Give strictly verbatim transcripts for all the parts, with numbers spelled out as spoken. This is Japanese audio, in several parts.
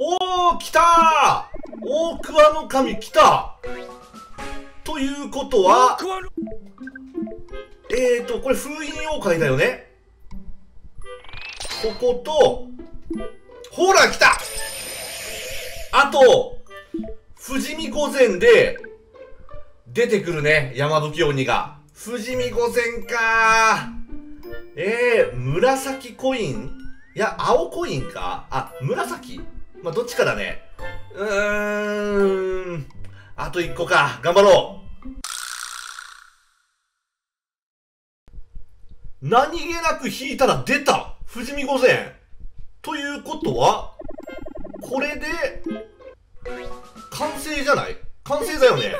おー、来たー、大桑の神来たということは、えーと、これ封印妖怪だよね。ここと、ほら来た、あと、富士見御前で、出てくるね、山吹鬼が。富士見御前かー。えー、紫コインいや、青コインかあ、紫まあ、どっちかだね。うーん。あと一個か。頑張ろう。何気なく引いたら出た富士見御前ということは、これで、完成じゃない？完成だよね。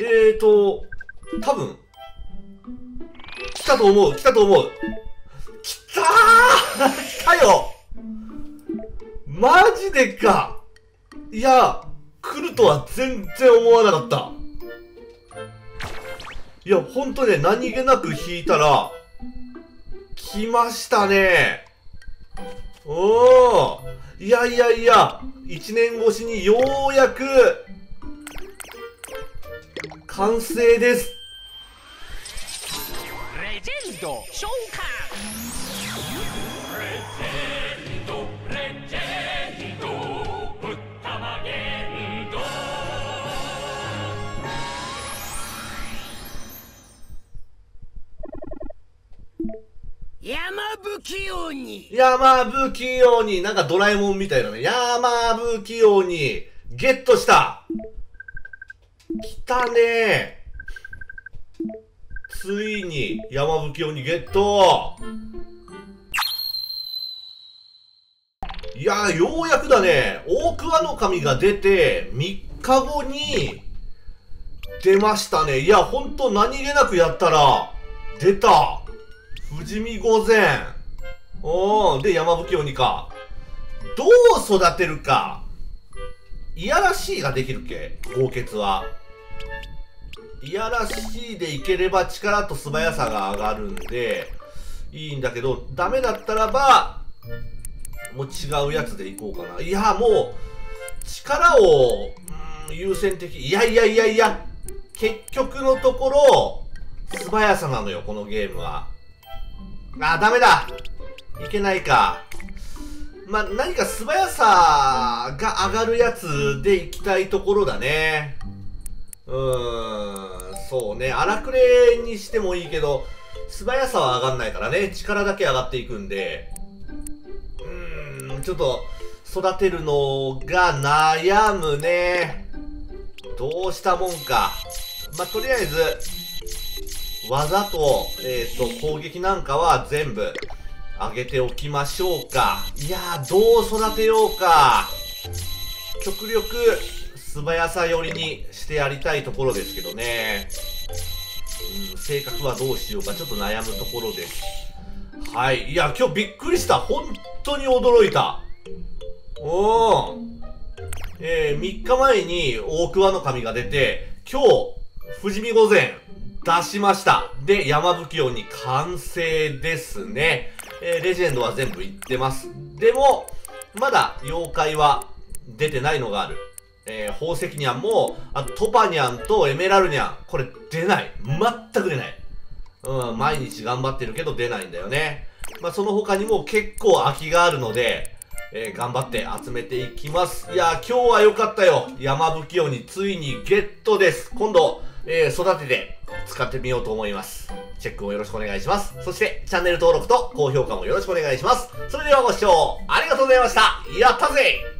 えーと、多分来たと思う、来たと思う。来たー来たよマジでか。いや、来るとは全然思わなかった。いや、ほんとね、何気なく引いたら、来ましたね。おー。いやいやいや、一年越しにようやく、完成です。レジェンド召喚。レジェンド、レジェンド、ぶったまげんど。山吹鬼。山吹鬼。なんかドラえもんみたいなね。山吹鬼。ゲットした。来たねー。ついに山吹鬼ゲット。いやー、ようやくだね。大桑の神が出てみっかごに出ましたね。いや、ほんと何気なくやったら出た富士見御前。おー、で山吹鬼か。どう育てるか。いやらしいができるっけ？豪傑は。いやらしいでいければ力と素早さが上がるんで、いいんだけど、ダメだったらば、もう違うやつでいこうかな。いや、もう、力を、うん、優先的。いやいやいやいや、結局のところ、素早さなのよ、このゲームは。あー、ダメだ！いけないか。まあ、何か素早さが上がるやつでいきたいところだね。うーん、そうね。荒くれにしてもいいけど、素早さは上がんないからね。力だけ上がっていくんで。うーん、ちょっと、育てるのが悩むね。どうしたもんか。まあ、とりあえず、技と、えっと、攻撃なんかは全部。あげておきましょうか。いやー、どう育てようか。極力、素早さ寄りにしてやりたいところですけどね。うん、性格はどうしようか。ちょっと悩むところです。はい。いや、今日びっくりした。本当に驚いた。おー。えー、みっかまえに大桑の神が出て、今日、富士見御前出しました。で、山吹鬼完成ですね。えー、レジェンドは全部いってます。でも、まだ妖怪は出てないのがある。えー、宝石ニャンも、あとトパニャンとエメラルニャン。これ出ない。全く出ない。うん、毎日頑張ってるけど出ないんだよね。まあ、その他にも結構空きがあるので、えー、頑張って集めていきます。いやー、今日は良かったよ。山吹鬼ついにゲットです。今度、えー、育てて使ってみようと思います。チェックもよろしくお願いします。そして、チャンネル登録と高評価もよろしくお願いします。それではご視聴ありがとうございました。やったぜ！